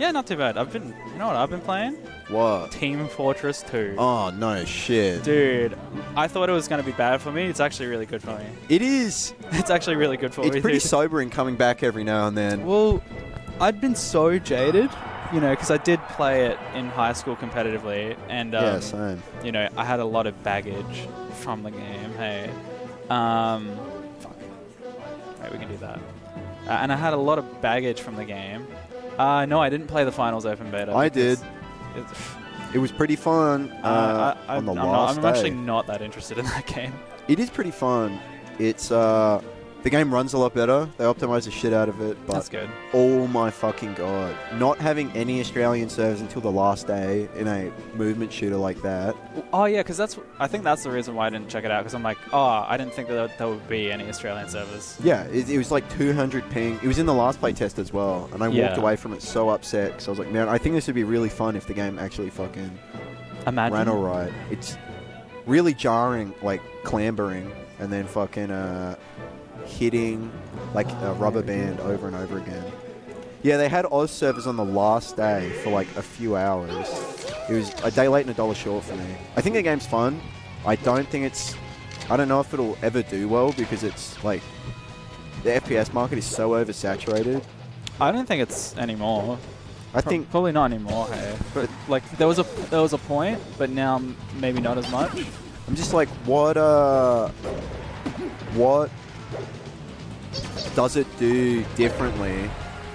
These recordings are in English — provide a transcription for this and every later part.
Yeah, not too bad. I've been, you know what I've been playing? What? Team Fortress 2. Oh, no shit. Dude, I thought it was going to be bad for me. It's actually really good for me. It is. It's actually really good for me. It's pretty sobering coming back every now and then. Well, I'd been so jaded, you know, because I did play it in high school competitively. And, yeah, same. You know, I had a lot of baggage from the game. Hey. Fuck. Right, we can do that. And I had a lot of baggage from the game. No, I didn't play the finals open beta. I did. It was pretty fun on the last day. I'm actually not that interested in that game. It is pretty fun. It's the game runs a lot better. They optimise the shit out of it. But that's good. Oh my fucking god. Not having any Australian servers until the last day in a movement shooter like that. Oh yeah, because that's, I think that's the reason why I didn't check it out. Because I'm like, oh, I didn't think that there would be any Australian servers. Yeah, it was like 200 ping. It was in the last playtest as well. And I walked away from it so upset. Because I was like, man, I think this would be really fun if the game actually fucking ran all right. It's really jarring, like clambering and then fucking... hitting like a rubber band over and over again. Yeah, they had Oz servers on the last day for like a few hours. It was a day late and $1 short for me. I think the game's fun. I don't think it's... I don't know if it'll ever do well because it's like... The FPS market is so oversaturated. I don't think it's anymore. I think... Probably not anymore, hey. But like, there was a point, but now maybe not as much. I'm just like, what does it do differently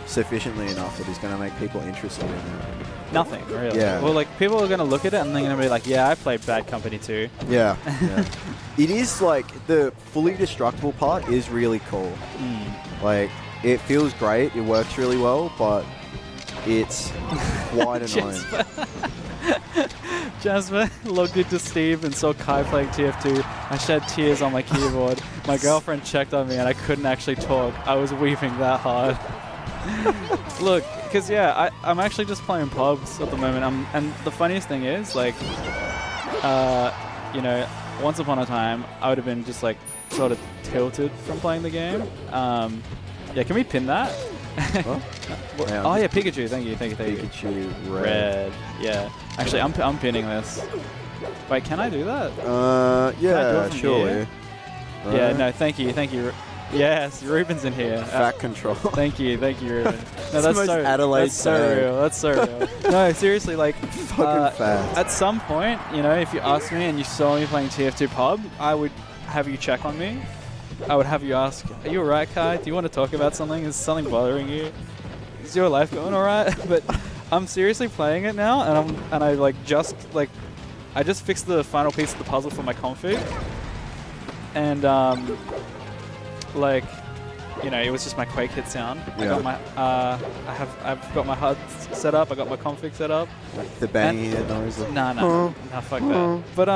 sufficiently enough that it's going to make people interested in it? Nothing, really. Yeah. Well, like, people are going to look at it and they're going to be like, yeah, I played Bad Company 2. Yeah. Yeah. It is, like, the fully destructible part is really cool. Mm. Like, it feels great. It works really well, but it's quite annoying. Jasmine logged into Steve and saw Kai playing TF2. I shed tears on my keyboard. My girlfriend checked on me and I couldn't actually talk. I was weeping that hard. Look, because yeah, I'm actually just playing pubs at the moment. And the funniest thing is, like, you know, once upon a time, I would have been just like sort of tilted from playing the game. Yeah, can we pin that? Well, oh yeah, Pikachu. Thank you. Pikachu red. Yeah. Actually, I'm pinning this. Wait, can I do that? Yeah, surely. Yeah, no, thank you. Yes, Reuben's in here. Fat control. Thank you, Reuben. No, that's so real. No, seriously, like, fucking fat. At some point, you know, if you asked me and you saw me playing TF2 pub, I would have you check on me. I would have you ask, are you alright, Kai? Do you want to talk about something? Is something bothering you? Is your life going alright? But I'm seriously playing it now, and I just fixed the final piece of the puzzle for my config, and like, you know, it was just my Quake hit sound. Yeah. I got my I've got my HUD set up. I got my config set up. Like the banging noise. Nah, fuck that. But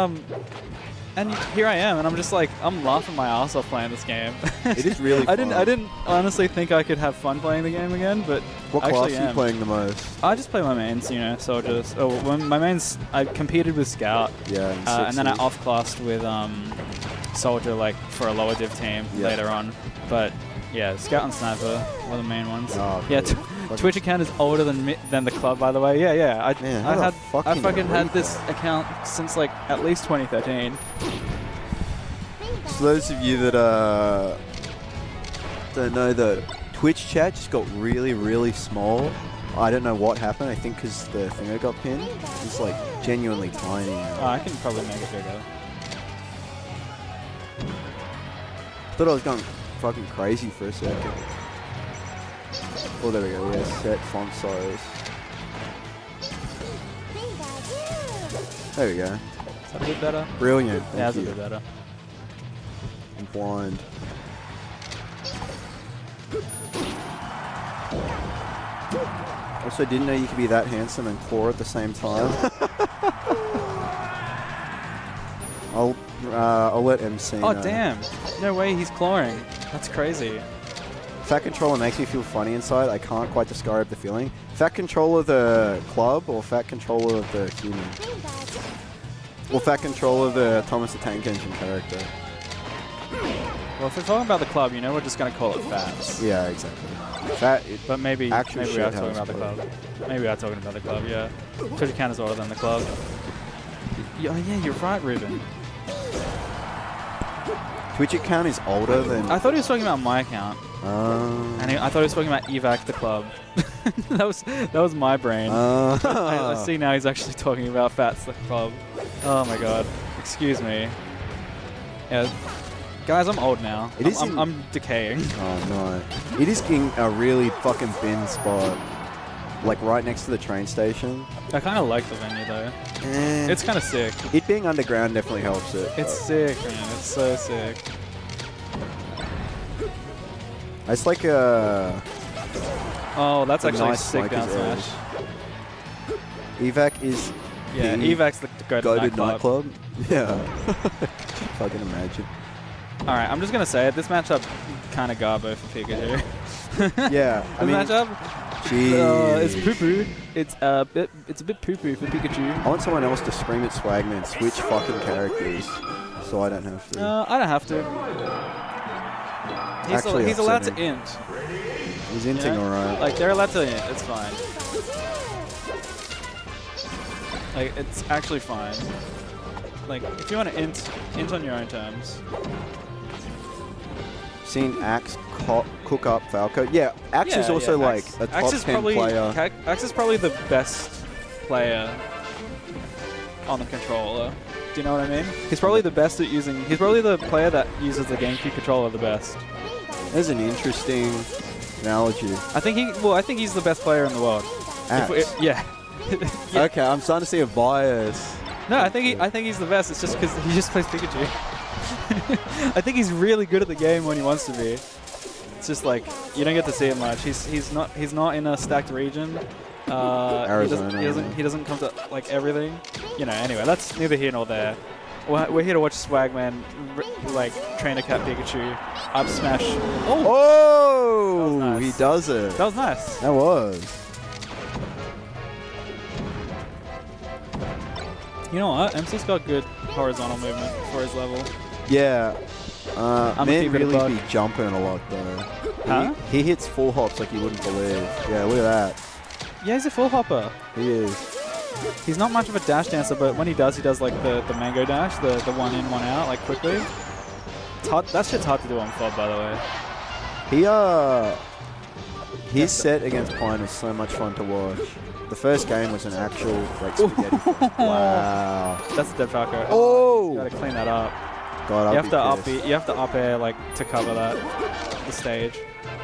and here I am, and I'm just like, I'm laughing my ass off playing this game. It is really fun. I didn't honestly think I could have fun playing the game again, but what class are you playing the most? I just play my mains, you know, soldiers. Oh, when my mains, I competed with Scout. Yeah. And then I off-classed with Soldier, like, for a lower div team later on. But yeah, Scout and Sniper were the main ones. Oh, yeah. Cool. Twitch account is older than the club, by the way. Yeah. I fucking had this account since like at least 2013. So those of you that don't know, the Twitch chat just got really, really small. I don't know what happened. I think because the thing I got pinned is like genuinely tiny. Oh, I can probably make it bigger. Thought I was going fucking crazy for a second. Oh, there we go. Yeah, set font size. There we go. Is that a bit better? Brilliant. Thank you. That's a bit better. I'm blind. Also, didn't know you could be that handsome and poor at the same time. I'll let MC know. Oh, damn. No way he's clawing. That's crazy. Fat controller makes me feel funny inside. I can't quite describe the feeling. Fat controller of the club or fat controller of the human? Or fat controller of the Thomas the Tank Engine character? Well, if we're talking about the club, you know, we're just going to call it fats. Yeah, exactly. That but maybe we are talking about the club. Maybe we are talking about the club, yeah. Total counters older than the club. Yeah, you're right, Reuben. Twitch account is older than... I thought he was talking about my account. And I thought he was talking about Evac the club. that was my brain. I see now he's actually talking about Fats the club. Oh my god. Excuse me. Yeah. Guys, I'm old now. I'm decaying. Oh no. It is in a really fucking thin spot. Like right next to the train station. I kind of like the venue though. It's kind of sick. It being underground definitely helps it. It's sick, man. It's so sick. It's like a... Oh, that's actually nice sick down smash. Evac is... Yeah, Evac's the go-to nightclub. Yeah. Fucking imagine. Alright, I'm just going to say it. This matchup kind of garbo for Pikachu. Yeah. I mean, matchup? It's poo-poo. It's a bit poo-poo for Pikachu. I want someone else to scream at Swagman, switch fucking characters, so I don't have to. I don't have to. He's allowed to int. He's inting alright. Like, they're allowed to int. It's fine. Like, it's actually fine. Like, if you want to int on your own terms. Seen Axe cook up Falco. Yeah, Axe is also like Axe. A top Axe 10 probably, player. Axe is probably the best player on the controller. Do you know what I mean? He's probably the best at using... He's probably the player that uses the GameCube controller the best. That's an interesting analogy. I think he's the best player in the world. Axe? Yeah. Okay, I'm starting to see a bias. No, I think he's the best. It's just because he just plays Pikachu. I think he's really good at the game when he wants to be. It's just like you don't get to see it much. He's not in a stacked region. Arizona. He doesn't come to like everything. You know. Anyway, that's neither here nor there. We're here to watch Swagman like train a cat Pikachu up smash. Oh, nice. He does it. That was nice. That was. You know what? MC's got good horizontal movement for his level. Yeah, man really be jumping a lot though. Huh? He hits full hops like you wouldn't believe. Yeah, look at that. Yeah, he's a full hopper. He is. He's not much of a dash dancer, but when he does like the mango dash, the one in, one out, like quickly. It's hard, that shit's hard to do on FOB, by the way. His set against Pine was so much fun to watch. The first game was an actual like spaghetti. Wow. That's a dead Falco. Oh! You gotta clean that up. God, you have to up air like to cover the stage.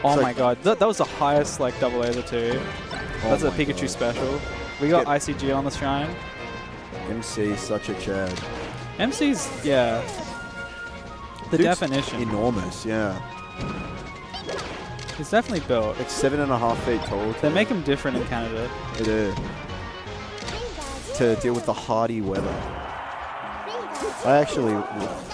Oh my god, that was the highest like double air the two. That's a Pikachu special. We got ICG on the shine. MC's such a chad. MC's the definition. Enormous, yeah. He's definitely built. It's 7.5 feet tall. They make him different in Canada. They do. To deal with the hardy weather. I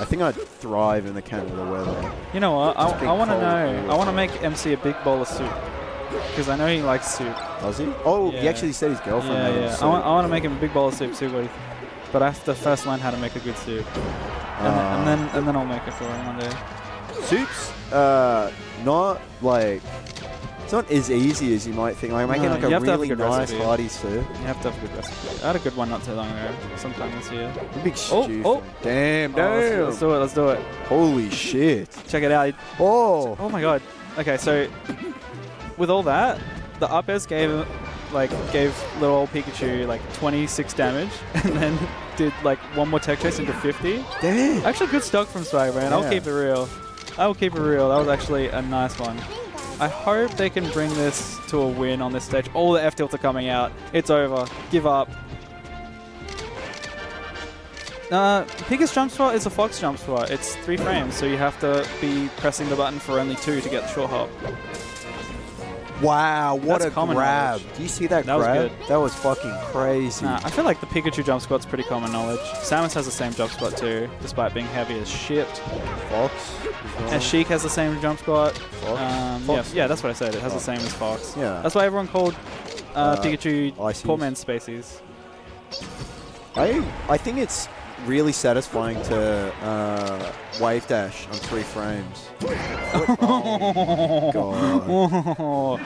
think I'd thrive in the Canada weather. You know what? I want to know. I want to make MC a big bowl of soup. Because I know he likes soup. Does he? Oh, yeah. He actually said his girlfriend made him soup. I want to make him a big bowl of soup, but I have to first learn how to make a good soup. And then I'll make it for him one day. Soup's not like... It's not as easy as you might think. Like making like a really nice hearty soup. You have to have a good recipe. I had a good one not too long ago. Sometime this year. Big stew. Oh. Damn. Let's do it. Holy shit. Check it out. Oh. Oh my god. Okay, so with all that, the up airs gave little old Pikachu like 26 damage, and then did like one more tech chase into 50. Damn. Actually, good stock from Swagman. I'll keep it real. That was actually a nice one. I hope they can bring this to a win on this stage. All the F tilts are coming out. It's over. Give up. Pika's jump spot is a Fox jump spot. It's 3 frames, so you have to be pressing the button for only 2 to get the short hop. Wow, what a grab. Do you see that grab? That was good. That was fucking crazy. Nah, I feel like the Pikachu jump spot's pretty common knowledge. Samus has the same jump spot too, despite being heavy as shit. Fox. And Sheik has the same jump spot. Fox. Fox. Yeah, that's what I said. It has the same as Fox. Yeah. That's why everyone called Pikachu poor man's species. I think it's really satisfying to wave dash on 3 frames. Oh, God.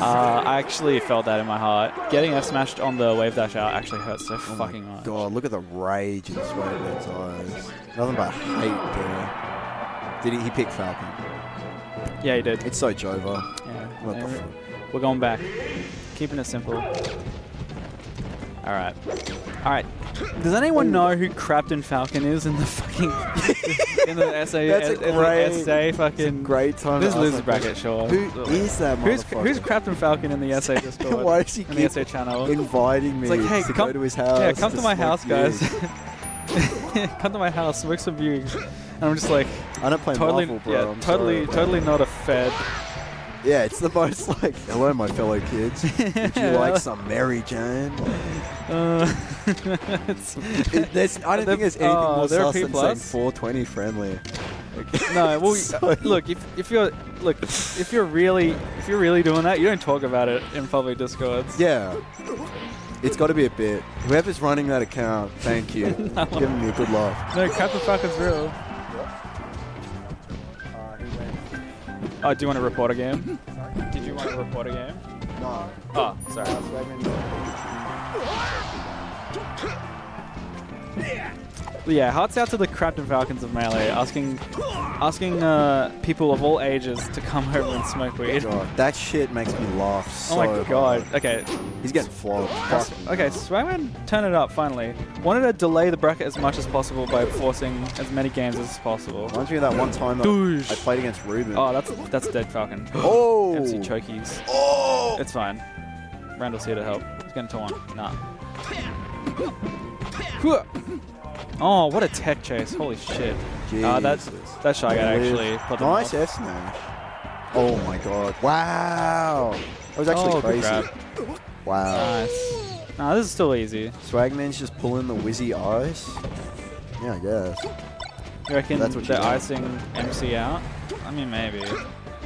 I actually felt that in my heart. Getting F smashed on the wave dash out actually hurts so fucking much. God, look at the rage in this wave man's eyes. Nothing but hate there. Did he pick Falcon? Yeah, he did. It's so Jova. Yeah. What the fuck? We're going back. Keeping it simple. Alright. Alright. Does anyone know who Captain Falcon is in the fucking in the SA fucking great time? This loser bracket, sure. Who is that motherfucker? Who's Captain Falcon in the SA Discord? Why does he keep inviting me to go to his house? Yeah, come to my house, guys. Come to my house, smoke some views. And I'm just like, I don't play Marvel, bro. Yeah, totally not a fed. Yeah, it's the most like, hello, my fellow kids. Would you like some Mary Jane? I don't think there's anything more sus than saying 420 friendly. Okay. No, well, look, if you're really doing that, you don't talk about it in public discords. Yeah, it's got to be a bit. Whoever's running that account, thank you, no. Giving me a good laugh. No, Captain Falcon's real. Oh, do you want to report a game? Sorry? Did you want to report a game? No. Oh, sorry. Yeah, hearts out to the Captain Falcons of Melee, asking people of all ages to come over and smoke weed. God, that shit makes me laugh so hard. Oh my God. Okay. He's getting flogged. Okay, Swagman, turn it up, finally. Wanted to delay the bracket as much as possible by forcing as many games as possible. Reminds me of that one time that I played against Reuben. Oh, that's a dead Falcon. Oh! MC Chokies. Oh! It's fine. Randall's here to help. He's getting torn. Nah. Oh, what a tech chase. Holy shit. That Shy Guy actually put them off. Nice F smash. Oh my God. Wow. That was actually crazy. Wow. Nice. Nah, this is still easy. Swagman's just pulling the Wizzy ice. Yeah, I guess. You reckon they're icing MC out? I mean, maybe.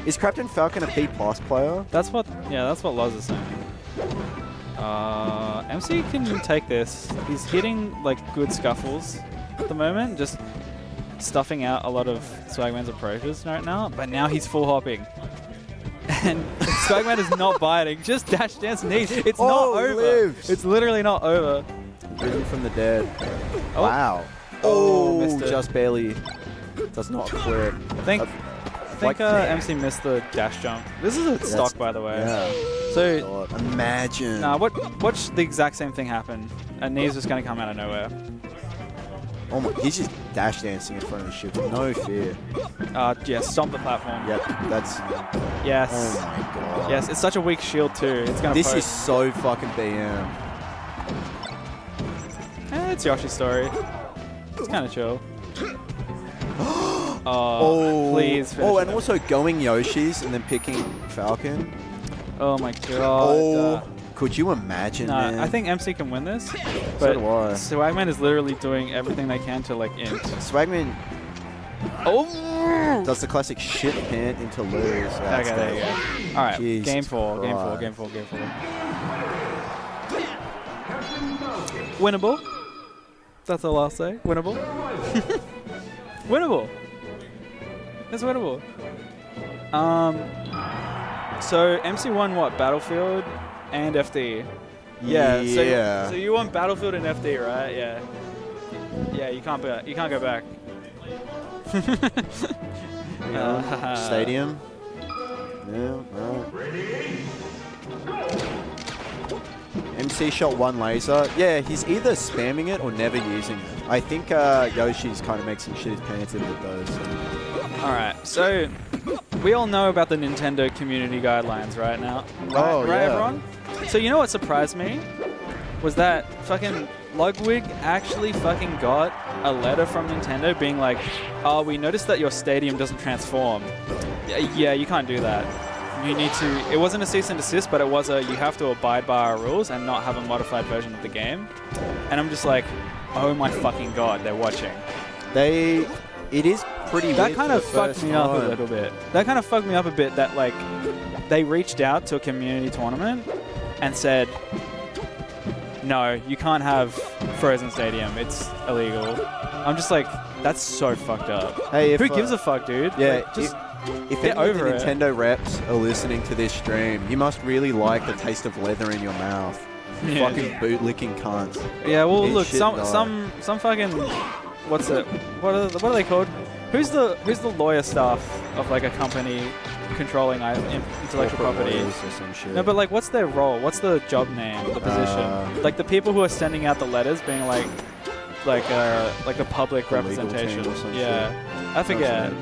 Is Captain Falcon a P-plus player? That's what Loz is saying. MC can take this. He's hitting like good scuffles at the moment, just stuffing out a lot of Swagman's approaches right now. But now he's full hopping, and Swagman is not biting. Just dash dance knees. It's not over. Lives. It's literally not over. Risen from the dead. Oh. Wow. Oh, just barely. Does not clear. I think MC missed the dash jump. This is a stock, by the way. Yeah. So imagine. Nah, watch the exact same thing happen. And Knee's just gonna come out of nowhere. Oh my! He's just dash dancing in front of the ship with no fear. Yeah, stomp the platform. Yep, that's. Yes. Oh my God. Yes, it's such a weak shield too. It's gonna. This is so fucking BM. It's Yoshi's Story. It's kind of chill. Oh, please. Oh, and also going Yoshi's and then picking Falcon. Oh my God. Oh, could you imagine, man? I think MC can win this. But so do I. Swagman is literally doing everything they can to, like, int. Swagman... Oh! Does the classic shit pant into lose. That's okay, there you go. All right, game four. Winnable. That's all I'll say. Winnable. Winnable. It's winnable. So MC won what? Battlefield and FD. Yeah. Yeah. So you won Battlefield and FD, right? Yeah. Yeah. You can't go back. Stadium. Yeah. Right. MC shot one laser. Yeah. He's either spamming it or never using it. I think Yoshi's kind of makes some shit his pants into those. All right. So. We all know about the Nintendo community guidelines right now. Right, everyone? So you know what surprised me? Was that fucking Ludwig actually fucking got a letter from Nintendo being like, oh, we noticed that your stadium doesn't transform. Yeah, you can't do that. You need to... It wasn't a cease and desist, but it was a you have to abide by our rules and not have a modified version of the game. And I'm just like, oh my fucking God, they're watching. It is... That kind of fucked me up a little bit. That kind of fucked me up a bit that, like, they reached out to a community tournament and said, no, you can't have Frozen Stadium. It's illegal. I'm just like, that's so fucked up. Hey, who gives a fuck, dude? Yeah, like, just if any of the Nintendo reps are listening to this stream, you must really like the taste of leather in your mouth. Yeah. Fucking bootlicking cunts. Yeah, well, look, some fucking what's it? What are they called? Who's the lawyer staff of like a company controlling intellectual property? Or some shit. No, but like, what's their role? What's the job name? The position? Like the people who are sending out the letters, being like the public representation. Yeah, I forget.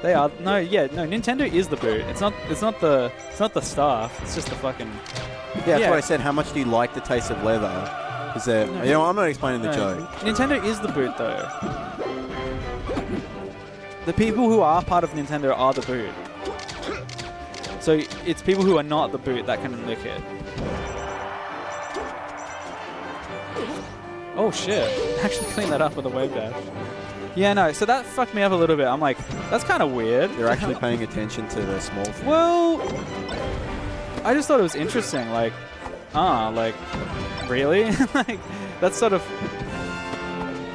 They are no. Nintendo is the boot. It's not the staff. It's just the fucking. Yeah, that's what I said. How much do you like the taste of leather? Is there? No, you know, I'm not explaining the joke. Nintendo is the boot, though. The people who are part of Nintendo are the boot. So it's people who are not the boot that can lick it. Oh shit! Actually, clean that up with a wave dash. Yeah, no, so that fucked me up a little bit. I'm like, that's kind of weird. They're actually paying attention to the small things. Well, I just thought it was interesting. Like, like, really? Like, that's sort of...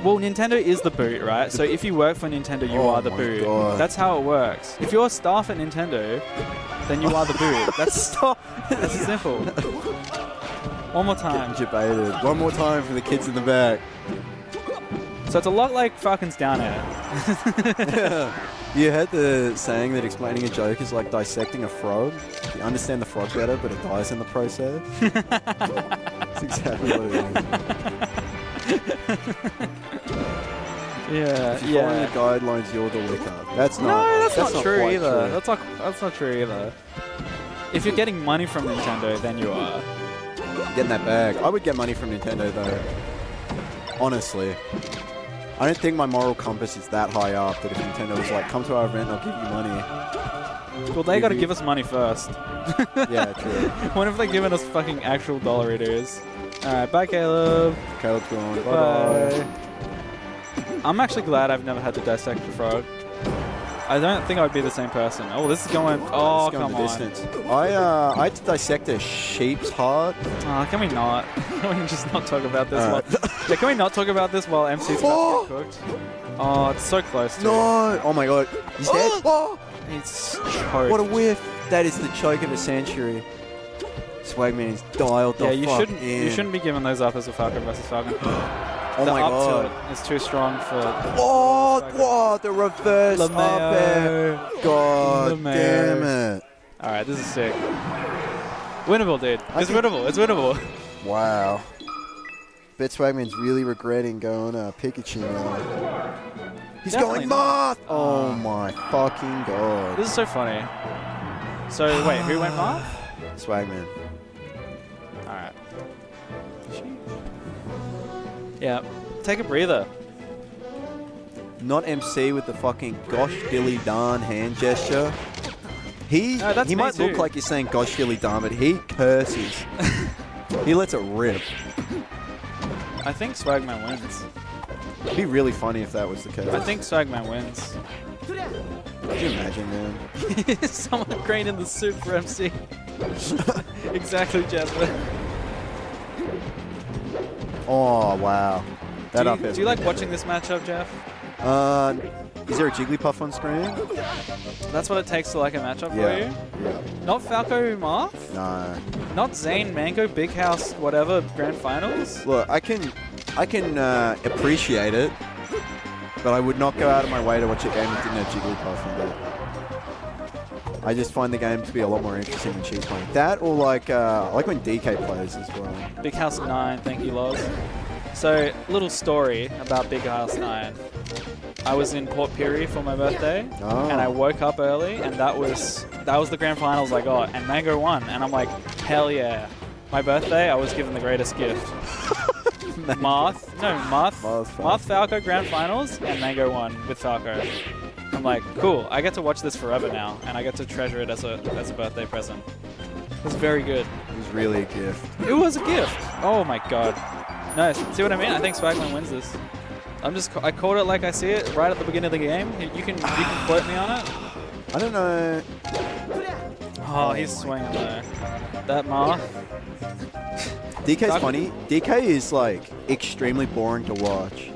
Well, Nintendo is the boot, right? So if you work for Nintendo, you are the boot. God. That's how it works. If you're staff at Nintendo, then you are the boot. That's simple. One more time. Getting debated. One more time for the kids in the back. So it's a lot like Falcon's down air. Yeah. You heard the saying that explaining a joke is like dissecting a frog. You understand the frog better, but it dies in the process. That's exactly what it is. Yeah. If you're following the guidelines, you're the licker. That's not. No, that's not true either. True. That's not true either. If you're getting money from Nintendo, then you are. Getting that bag. I would get money from Nintendo though. Honestly. I don't think my moral compass is that high up that if Nintendo was like, come to our event, I'll give you money. Well, they got to give us money first. Yeah, true. When have they given us fucking actual dollar it is? Alright, bye Caleb. Caleb's gone. Bye. I'm actually glad I've never had to dissect a frog. I don't think I would be the same person. Oh, this is going... Oh, come on. Distance. I had to dissect a sheep's heart. Oh, can we not? Can we just not talk about this? Yeah, can we not talk about this while MC's about to get cooked? Oh, it's so close to No! Oh, my God. He's dead? Oh. It's choked. What a whiff. That is the choke of a century. Swagman is dialed the fuck in. You shouldn't be giving those up as a Falcon versus Falcon. Oh my God. Tilt is too strong for... Oh, the reverse up air. God damn it. All right, this is sick. Winnable, dude. It's winnable. It's winnable. Wow. Bet Swagman's really regretting going Pikachu now. He's going Marth! Oh my fucking God. This is so funny. So, wait, who went Marth? Swagman. All right. Yeah, take a breather. Not MC with the fucking gosh dilly darn hand gesture. He might look like he's saying gosh dilly darn, but he curses. He lets it rip. I think Swagman wins. It'd be really funny if that was the case. I think Swagman wins. Could you imagine, man? Someone green in the soup for MC. Exactly, Jasmine. Oh, wow. Do you like watching this matchup, Jeff? Is there a Jigglypuff on screen? That's what it takes to like a matchup for you? Yeah. Not Falco Marth? No. Not Zane Mango, Big House, whatever, Grand Finals? Look, I can appreciate it, but I would not go out of my way to watch a game that didn't have Jigglypuff in it. I just find the game to be a lot more interesting when she's playing. That or like when DK plays as well. Big House 9, thank you, Loz. So, little story about Big House 9. I was in Port Pirie for my birthday, and I woke up early, and that was the grand finals I got, and Mango won, and I'm like, hell yeah! My birthday, I was given the greatest gift. Marth Falco grand finals, and Mango won with Falco. I'm like, cool! I get to watch this forever now, and I get to treasure it as a birthday present. It was very good. It was really a gift. It was a gift. Oh my God! No, see what I mean? I think Swagman wins this. I called it like I see it right at the beginning of the game. You can quote me on it. I don't know. Oh, he's swinging though. That Marth. DK's funny. DK is like extremely boring to watch.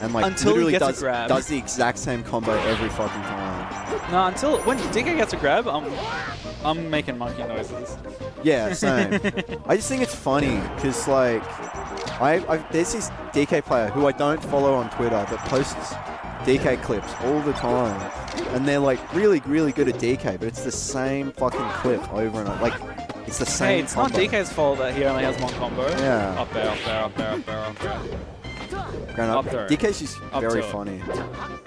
And like until literally he gets a grab. Does the exact same combo every fucking time. No, until when DK gets a grab, I'm making monkey noises. Yeah, same. I just think it's funny because like there's this DK player who I don't follow on Twitter that posts DK clips all the time, and they're like really good at DK, but it's the same fucking clip over and over. Like it's the same. Hey, it's combo. Not DK's fault that he only has one combo. Yeah. Up there, up there, up there, up there, up there. Up there. DK's just up very funny.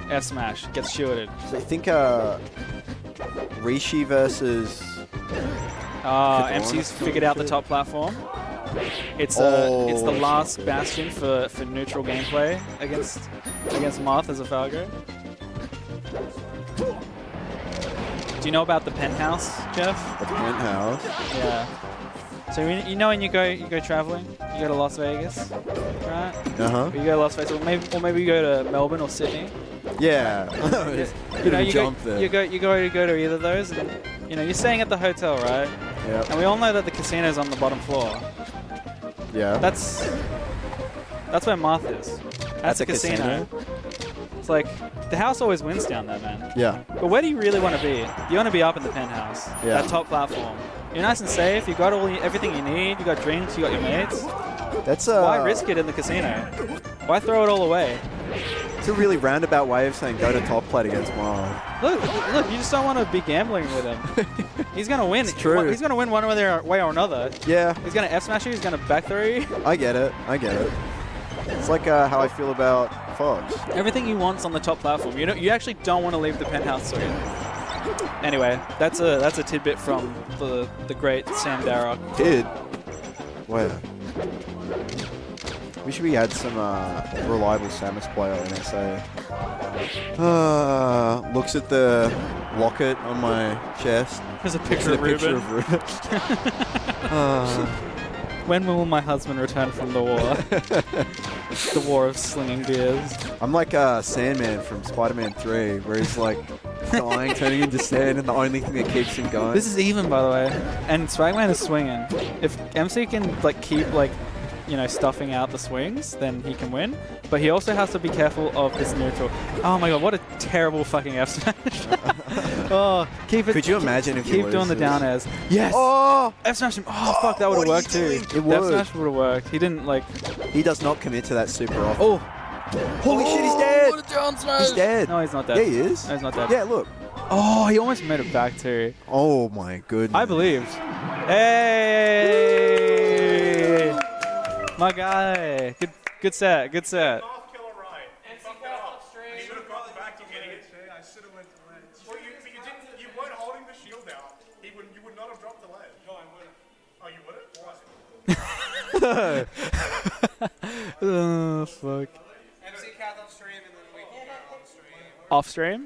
F smash gets shielded. So I think Rishi versus. MC's figured out the top platform. It's it's the last bastion for neutral gameplay against Marth as a Falco. Do you know about the penthouse, Jeff? The penthouse. Yeah. So you know when you go traveling, you go to Las Vegas, right? Uh huh. Or you go to Las Vegas, or maybe you go to Melbourne or Sydney. Yeah. You go to either of those, and you know you're staying at the hotel, right? Yeah. And we all know that the casino's on the bottom floor. Yeah. That's where Marth is. That's a casino. It's like the house always wins down there, man. Yeah. But where do you really want to be? You want to be up in the penthouse, that top platform. You're nice and safe. You got everything you need. You got drinks. You got your mates. That's why risk it in the casino? Why throw it all away? It's a really roundabout way of saying go to top plate against Marth. Look! You just don't want to be gambling with him. He's gonna win. It's true. He's gonna win one way or another. Yeah. He's gonna F smash you. He's gonna back throw you. I get it. It's like how I feel about Fox. Everything he wants on the top platform. You actually don't want to leave the penthouse. Anyway, that's a tidbit from the great Sam Darragh. Where? We should had some reliable Samus player in SA. Looks at the locket on my chest. There's a picture of Reuben. When will my husband return from the war? The war of slinging beers. I'm like Sandman from Spider-Man 3, where he's like dying, turning into sand, and the only thing that keeps him going. This is even, by the way. And Swagman is swinging. If MC can keep stuffing out the swings, then he can win. But he also has to be careful of this neutral. Oh my god, what a terrible fucking F smash! Oh, keep it. Could you imagine if you keep doing the down airs? Yes. Oh, F smash him. Oh fuck, that would have worked too. It would. F smash would have worked. He didn't like. He does not commit to that super off. Oh, holy shit, he's dead. What a down smash. He's dead. No, he's not dead. Yeah, he is. No, he's not dead. Yeah, look. Oh, he almost made it back too. Oh my goodness. I believed. Hey. Woo! My guy, good set, good set. You weren't holding the shield out. You would not have dropped the ledge. No, I wouldn't. Oh, you wouldn't? Oh, fuck. MC Kath off stream and then we off stream.